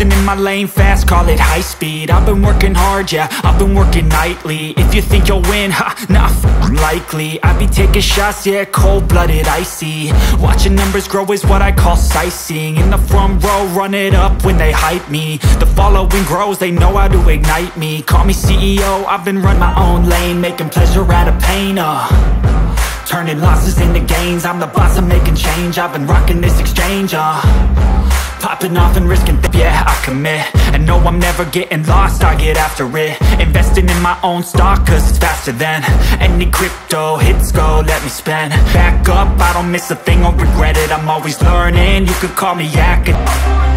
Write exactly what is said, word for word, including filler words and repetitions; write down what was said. coasting in my lane fast, call it high speed. I've been working hard, yeah, I've been working nightly. If you think you'll win, ha, nah, f***ing likely. I be taking shots, yeah, cold-blooded, icy. Watching numbers grow is what I call sightseeing. In the front row, run it up when they hype me. The following grows, they know how to ignite me. Call me C E O, I've been running my own lane, making pleasure out of pain, uh turning losses into gains. I'm the boss, I'm making change. I've been rocking this exchange, uh popping off and risking th yeah, I commit. And no, I'm never getting lost, I get after it. Investing in my own stock, cause it's faster than any crypto hits go, let me spend. Back up, I don't miss a thing, I'll regret it. I'm always learning, you could call me academic.